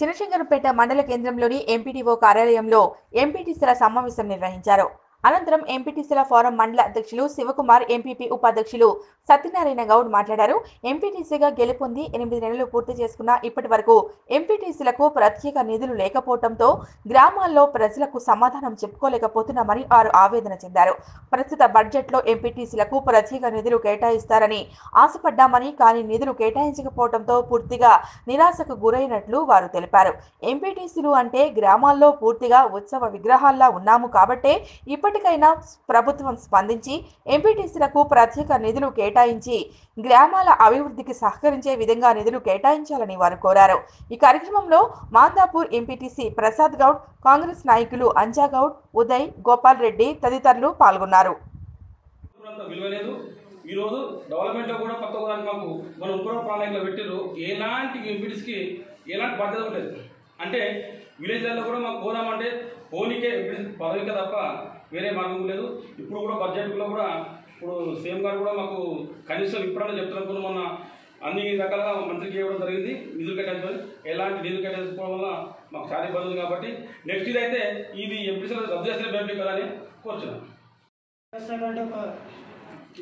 చిన్న శంకరం పేట మండల కేంద్రంలోని ఎంపీడీవో కార్యాలయంలో ఎంపీటీసీల సమావేశం నిర్వహించారు. అనంతరం ఎంపీటీసీల ఫోరం మండల అధ్యక్షులు శివకుమార్, ఎంపీపీ ఉపాధ్యక్షులు సత్యనారాయణ గౌడ్ మాట్లాడారు. ఎంపీటీసీగా గెలుపొంది 8 నెలలు పూర్తి చేసుకున్న ఇప్పటి వరకు ఎంపీటీసీలకు ప్రత్యేక నిధులు లేకపోవడంతో గ్రామాల్లో ప్రజలకు సమాధానం చెప్పుకోలేకపోతున్నామని వారు ఆవేదన చెందారు. ప్రస్తుత బడ్జెట్లో ఎంపీటీసీలకు ప్రత్యేక నిధులు కేటాయిస్తారని ఆశపడ్డామని, కానీ నిధులు కేటాయించకపోవడంతో పూర్తిగా నిరాశకు గురైనట్లు వారు తెలిపారు. ఎంపీటీసీలు అంటే గ్రామాల్లో పూర్తిగా ఉత్సవ విగ్రహాల్లా ఉన్నాము కాబట్టే ఇప్పటికైనా ప్రభుత్వం స్పందించి ఎంపీటీసీలకు ప్రత్యేక నిధులు కేటాయించి గ్రామాల అభివృద్ధికి సహకరించే విధంగా నిధులు కేటాయించాలని వారు కోరారు. ఈ కార్యక్రమంలో మాందాపూర్ ఎంపీటీసీ ప్రసాద్ గౌడ్, కాంగ్రెస్ నాయకులు అంజాగౌడ్, ఉదయ్, గోపాల్ రెడ్డి తదితరులు పాల్గొన్నారు. అంటే విలేజ్లలో కూడా మాకు పోదామంటే పోనీకే పదవిక తప్ప వేరే మార్గం లేదు. ఇప్పుడు కూడా బడ్జెట్లో కూడా ఇప్పుడు సీఎం గారు కూడా మాకు కనీసం ఇప్పుడన్నా చెప్తున్నప్పుడు మొన్న అన్ని రకాలుగా మంత్రికి ఇవ్వడం జరిగింది. నిధులు కట్టించుకొని ఎలాంటి నిధులు కట్టించుకోవడం వల్ల మాకు చాలా ఇబ్బంది ఉంది. కాబట్టి నెక్స్ట్ ఇయర్ అయితే ఇది ఎంపీసీలో రద్దు చేసిన బెనిఫిట్ కదని కోరుతున్నాం.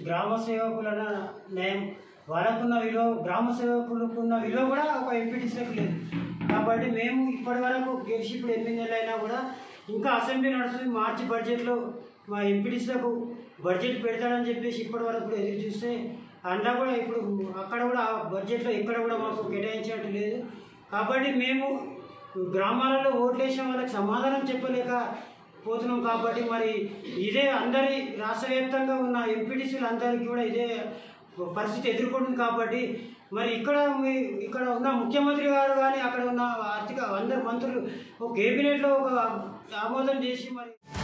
గ్రామ సేవకుల న్యాయం వాళ్ళకున్న విలువ, గ్రామ సేవకులకున్న విలువ కూడా ఒక ఎంపీటీసీలకు లేదు. కాబట్టి మేము ఇప్పటి వరకు గెలిచి ఇప్పుడు 8 నెలలు అయినా కూడా ఇంకా అసెంబ్లీ నడుస్తుంది. మార్చి బడ్జెట్లో మా ఎంపీటీసీలకు బడ్జెట్ పెడతాడని చెప్పేసి ఇప్పటి వరకు కూడా ఎదురు చూస్తే అంతా కూడా ఇప్పుడు అక్కడ కూడా ఆ బడ్జెట్లో ఎక్కడ కూడా మాకు కేటాయించడం లేదు. కాబట్టి మేము గ్రామాలలో ఓట్లేసిన వాళ్ళకి సమాధానం చెప్పలేక పోతున్నాం. కాబట్టి మరి ఇదే అందరి రాష్ట్ర వ్యాప్తంగా ఉన్న ఎంపీటీసీలు అందరికీ కూడా ఇదే పరిస్థితి ఎదుర్కొంటుంది. కాబట్టి మరి ఇక్కడ ఉన్న ముఖ్యమంత్రి గారు కానీ అక్కడ ఉన్న ఆర్థిక అందరు మంత్రులు ఒక కేబినెట్లో ఒక ఆమోదం చేసి మరి